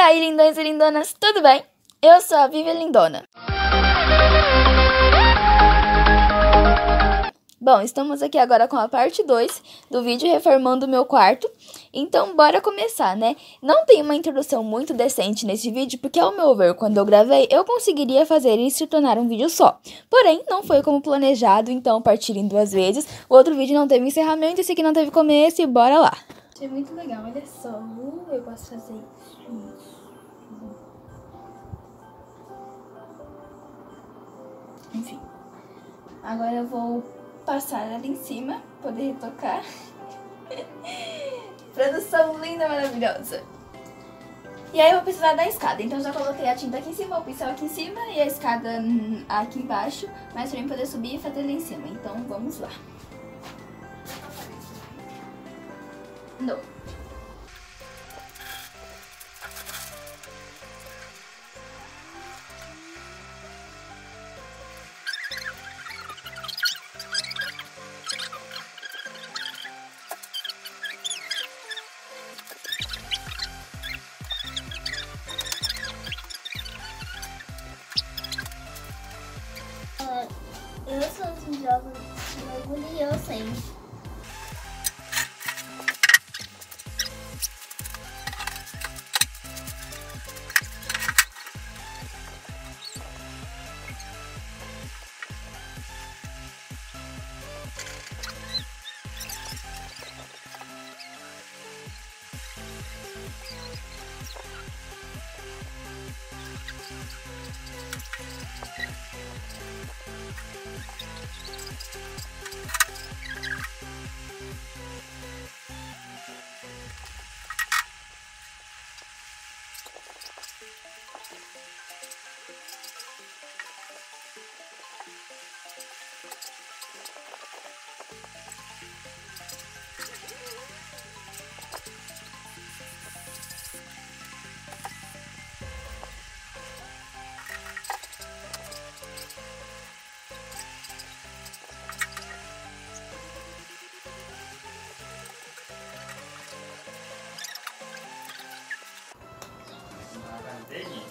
aí, lindões e lindonas, tudo bem? Eu sou a Vivi Lindona. Bom, estamos aqui agora com a parte 2 do vídeo reformando o meu quarto, então bora começar, né? Não tem uma introdução muito decente nesse vídeo, porque ao meu ver, quando eu gravei, eu conseguiria fazer isso e tornar um vídeo só. Porém, não foi como planejado, então partir em duas vezes, o outro vídeo não teve encerramento, esse aqui não teve começo e bora lá! É muito legal, olha só, eu posso fazer isso. Enfim, agora eu vou passar ali em cima, poder retocar. Produção linda, maravilhosa. E aí eu vou precisar da escada, então já coloquei a tinta aqui em cima, o pincel aqui em cima e a escada aqui embaixo, mas pra mim poder subir e fazer ali em cima, então vamos lá. Não. Eu sou um jogo de orgulho e eu sei.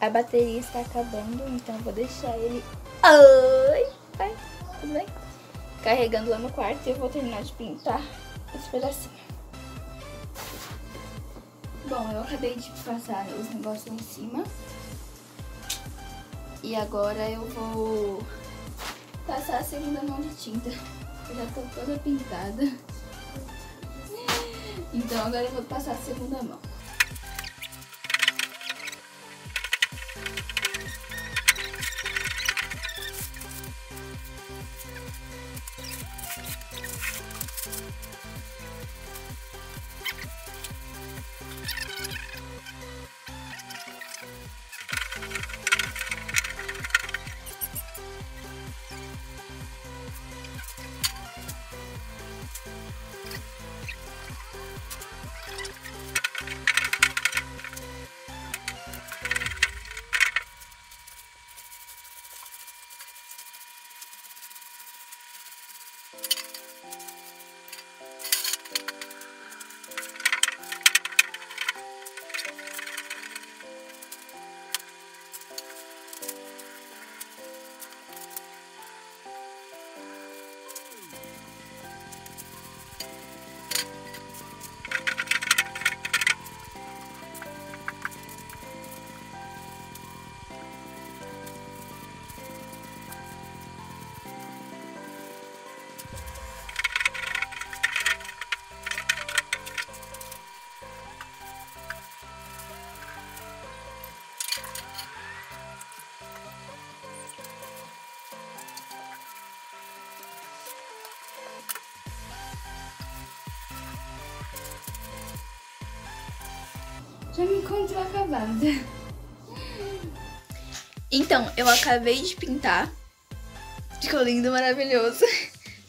A bateria está acabando, então vou deixar ele... Oi, pai, tudo bem? Carregando lá no quarto e eu vou terminar de pintar esse pedacinho. Bom, eu acabei de passar os negócios lá em cima. E agora eu vou passar a segunda mão de tinta. Eu já estou toda pintada. Então agora eu vou passar a segunda mão. Já me encontro acabada. Então, eu acabei de pintar. Ficou lindo, maravilhoso.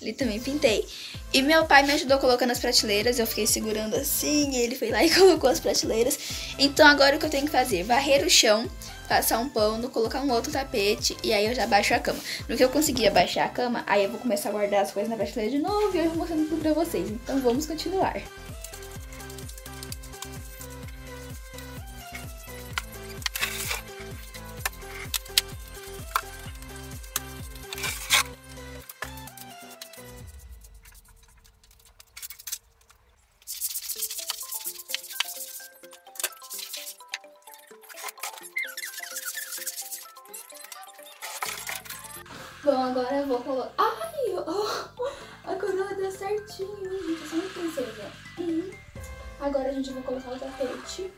Ele também pintei. E meu pai me ajudou colocando as prateleiras. Eu fiquei segurando assim, e ele foi lá e colocou as prateleiras. Então agora o que eu tenho que fazer? Varrer o chão, passar um pano, colocar um outro tapete. E aí eu já baixo a cama. No que eu conseguir abaixar a cama, aí eu vou começar a guardar as coisas na prateleira de novo. E eu vou mostrando tudo pra vocês. Então vamos continuar. Bom, agora eu vou colocar... Ai! Oh, a coroa deu certinho, gente. Eu sou muito princesa. Agora a gente vai colocar o tapete.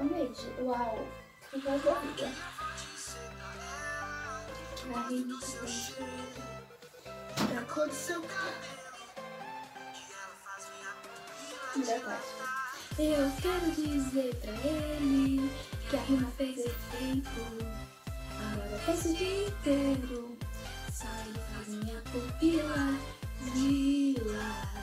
Amei, gente. Uau! Ficou a barriga. Que barriga. Pra cor do seu carro. Eu quero dizer pra ele que a rima fez efeito. Agora faz o dia inteiro. Sai da minha pupila, dilata.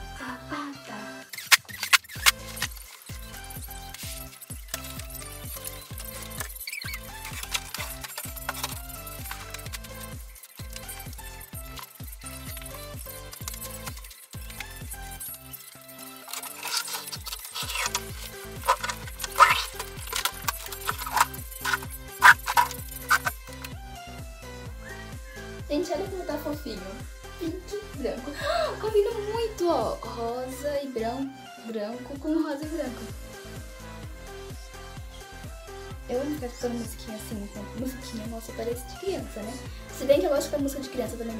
Gente, olha como tá fofinho. Pink e branco. Oh, combina muito, ó. Rosa e branco. Branco com rosa e branco. Eu não quero tocar musiquinha assim, então. Musiquinha, nossa, parece de criança, né? Se bem que eu gosto da música de criança também.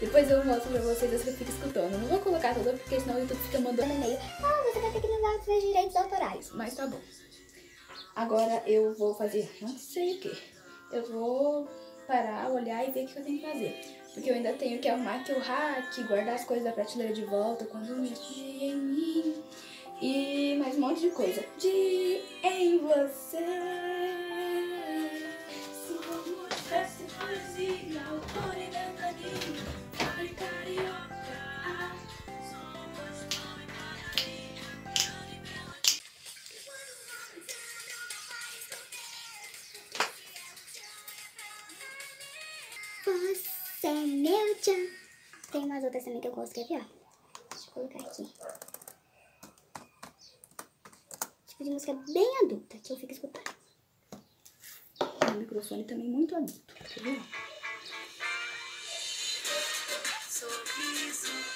Depois eu mostro pra vocês as que eu fico escutando. Não vou colocar toda, porque senão o YouTube fica mandando e-mail. Ah, você vai ter que lembrar dos seus direitos autorais. Mas tá bom. Agora eu vou fazer não sei o que. Eu vou... parar, olhar e ver o que eu tenho que fazer. Porque eu ainda tenho que arrumar aqui o rack, guardar as coisas da prateleira de volta, consumir em mim e mais um monte de coisa. De em você. Se o amor tivesse poesia, o cor da magia, para carioca. Você é meu tchan. Tem umas outras também que eu gosto, quer ver, ó? Deixa eu colocar aqui. Tipo de música bem adulta, que eu fico escutando. O microfone também muito adulto, quer ver? Sorriso.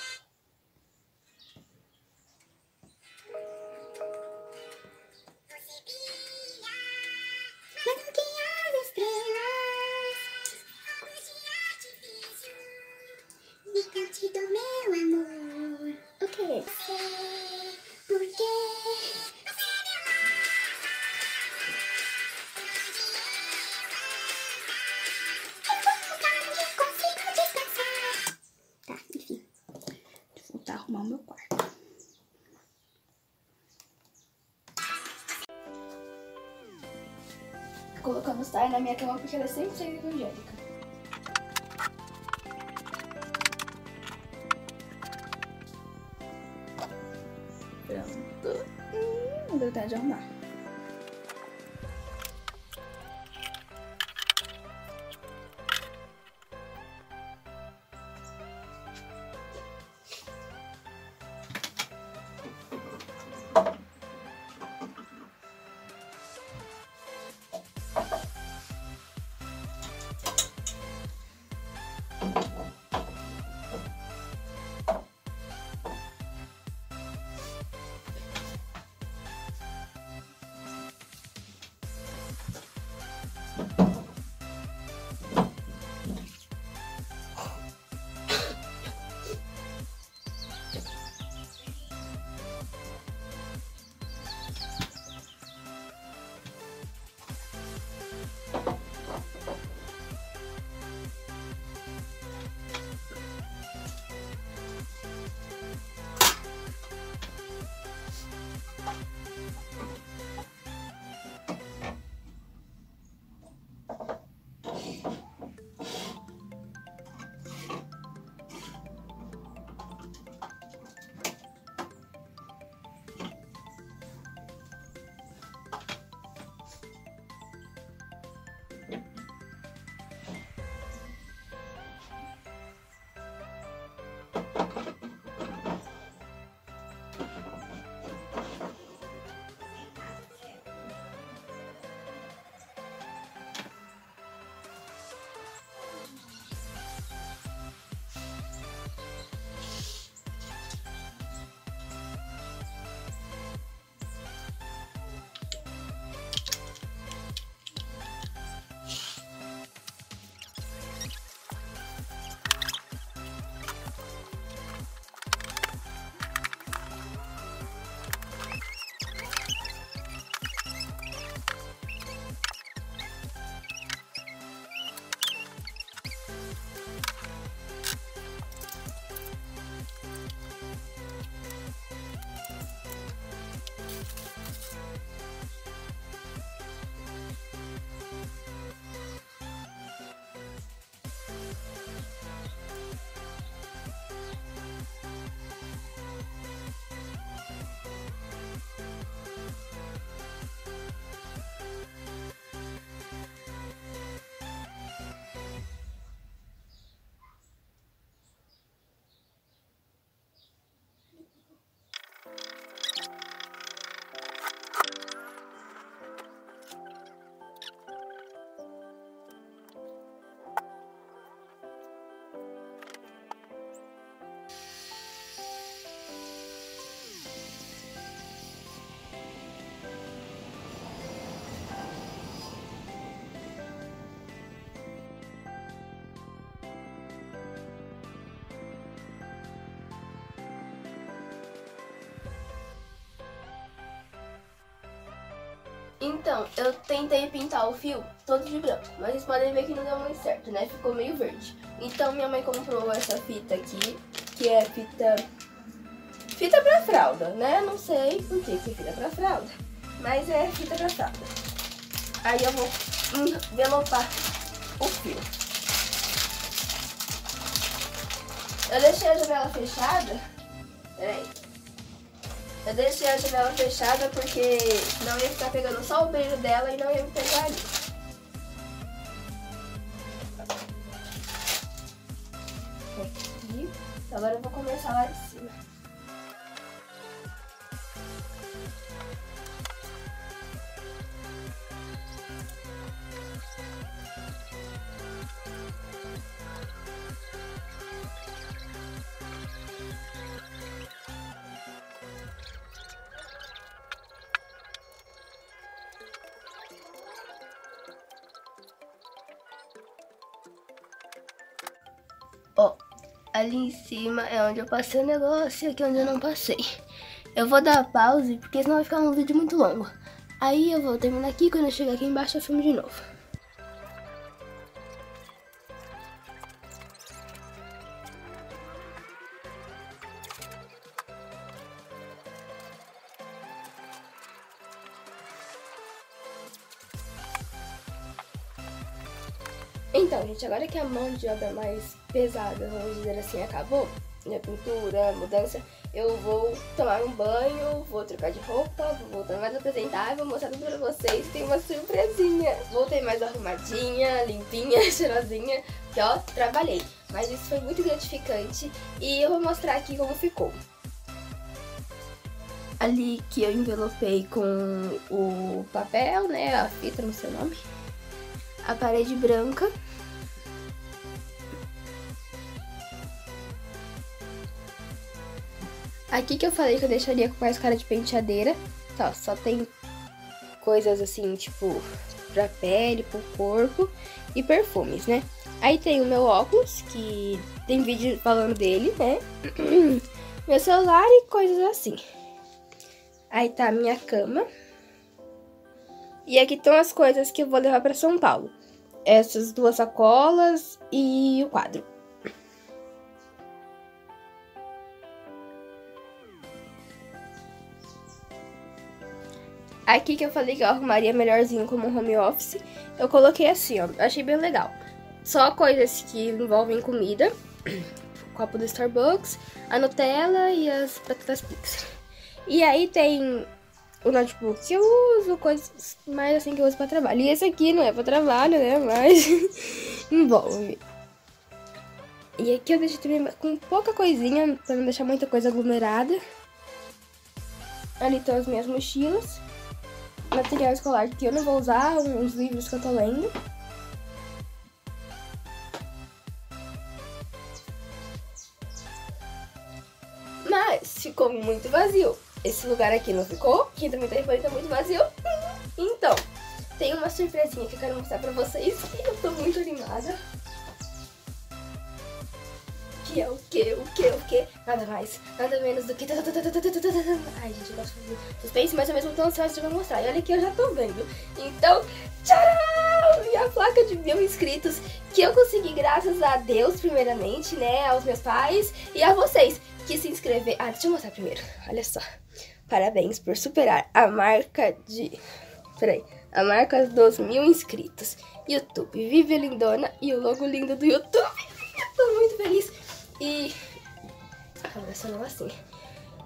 Do meu amor. O que é isso? Por quê? Eu consigo descansar. Tá, enfim. Deixa eu voltar a arrumar o meu quarto. Colocamos Thay na minha cama porque ela sempre segue evangélica. Pronto. Vou tentar de arrumar. Então, eu tentei pintar o fio todo de branco, mas vocês podem ver que não deu muito certo, né? Ficou meio verde. Então minha mãe comprou essa fita aqui, que é fita pra fralda, né? Não sei por que isso é fita pra fralda, mas é fita pra fralda. Aí eu vou envelopar o fio. Eu deixei a janela fechada. Peraí. Eu deixei a janela fechada porque não ia ficar pegando só o brilho dela e não ia me pegar ali. Aqui. Agora eu vou começar lá de cima. Ó, ali em cima é onde eu passei o negócio e aqui é onde eu não passei. Eu vou dar pause porque senão vai ficar um vídeo muito longo. Aí eu vou terminar aqui, quando eu chegar aqui embaixo eu filmo de novo. Então, gente, agora que a mão de obra mais pesada, vamos dizer assim, acabou, minha pintura, mudança, eu vou tomar um banho, vou trocar de roupa, vou voltar mais apresentável, vou mostrar tudo pra vocês, tem uma surpresinha. Voltei mais arrumadinha, limpinha, cheirosinha, que ó, trabalhei. Mas isso foi muito gratificante e eu vou mostrar aqui como ficou. Ali que eu envelopei com o papel, né, a fita, não sei o nome. A parede branca. Aqui que eu falei que eu deixaria com mais cara de penteadeira. Tá, só tem coisas assim, tipo, pra pele, pro corpo e perfumes, né? Aí tem o meu óculos, que tem vídeo falando dele, né? Meu celular e coisas assim. Aí tá a minha cama. E aqui estão as coisas que eu vou levar pra São Paulo. Essas duas sacolas e o quadro. Aqui que eu falei que eu arrumaria melhorzinho como home office, eu coloquei assim, ó. Achei bem legal. Só coisas que envolvem comida. O copo do Starbucks, a Nutella e as Patatas Pix. E aí tem o notebook que eu uso, coisas mais assim que eu uso pra trabalho. E esse aqui não é pra trabalho, né? Mas envolve. E aqui eu deixo também com pouca coisinha, pra não deixar muita coisa aglomerada. Ali estão as minhas mochilas. Material escolar que eu não vou usar, uns livros que eu tô lendo. Mas ficou muito vazio. Esse lugar aqui não ficou, que também tá muito vazio. Então, tem uma surpresinha que eu quero mostrar pra vocês e eu tô muito animada. Que é o que, o que, o que? Nada mais, nada menos do que... Ai, gente, eu gosto de fazer suspense, mas ao mesmo tempo você vai mostrar. E olha que eu já tô vendo. Então, tcharam! E a placa de 1000 inscritos que eu consegui graças a Deus, primeiramente, né? Aos meus pais e a vocês que se inscrever... Ah, deixa eu mostrar primeiro. Olha só. Parabéns por superar a marca de... Peraí. A marca dos 1000 inscritos. YouTube. Vivi Lindona e o logo lindo do YouTube. Eu tô muito feliz. E... Agora só não assim.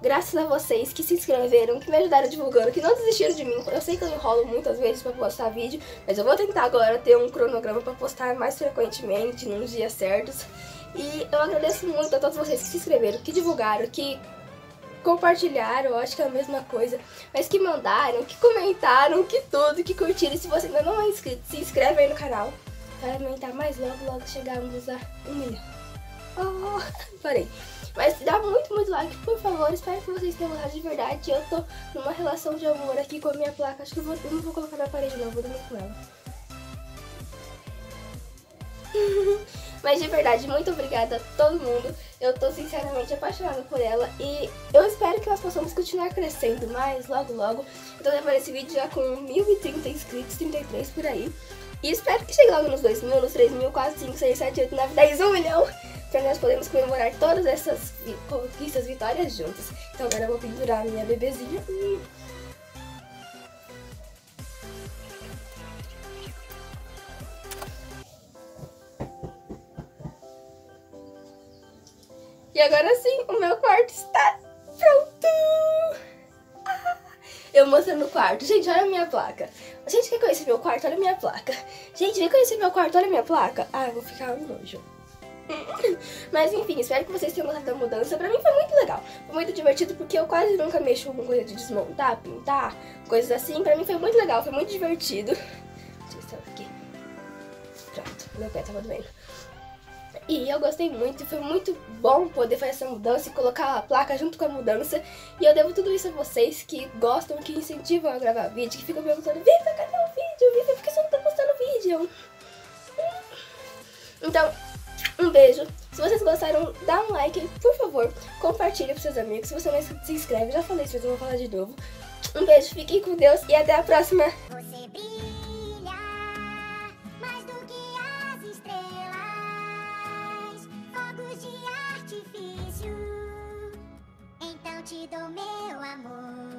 Graças a vocês que se inscreveram, que me ajudaram divulgando, que não desistiram de mim. Eu sei que eu enrolo muitas vezes pra postar vídeo, mas eu vou tentar agora ter um cronograma pra postar mais frequentemente, nos dias certos. E eu agradeço muito a todos vocês que se inscreveram, que divulgaram, que compartilharam, acho que é a mesma coisa, mas que mandaram, que comentaram, que tudo, que curtiram. E se você ainda não é inscrito, se inscreve aí no canal para aumentar mais logo chegarmos a 1 milhão. Oh, parei. Mas dá muito, muito like, por favor. Espero que vocês tenham gostado de verdade. Eu tô numa relação de amor aqui com a minha placa. Acho que eu não vou colocar na parede não, vou dormir com ela. Mas de verdade, muito obrigada a todo mundo. Eu tô sinceramente apaixonada por ela e eu espero que nós possamos continuar crescendo mais logo logo. Eu tô levando esse vídeo já com 1030 inscritos, 33 por aí. E espero que chegue logo nos 2.000, nos 3.000, quase 5, 6, 7, 8, 9, 10, 1 milhão. Pra nós podermos comemorar todas essas conquistas, vitórias juntas. Então agora eu vou pendurar a minha bebezinha. E agora sim, o meu quarto está pronto! Ah, eu mostrando o quarto. Gente, olha a minha placa. Gente, quer conhecer meu quarto? Olha a minha placa. Gente, vem conhecer meu quarto, olha a minha placa. Ah, eu vou ficar um nojo. Mas enfim, espero que vocês tenham gostado da mudança. Pra mim foi muito legal, foi muito divertido, porque eu quase nunca mexo com coisa de desmontar, pintar, coisas assim. Pra mim foi muito legal, foi muito divertido. Deixa eu estar aqui. Pronto, meu pé tava doendo. E eu gostei muito, foi muito bom poder fazer essa mudança e colocar a placa junto com a mudança. E eu devo tudo isso a vocês que gostam, que incentivam a gravar vídeo, que ficam perguntando: Viva, cadê o vídeo? Viva, por que você não tá postando vídeo? Então, um beijo. Se vocês gostaram, dá um like, por favor. Compartilha pros seus amigos. Se você não se inscreve, já falei isso, mas eu vou falar de novo. Um beijo, fiquem com Deus e até a próxima. Você brilha mais do que as estrelas, fogos de artifício. Então te dou meu amor.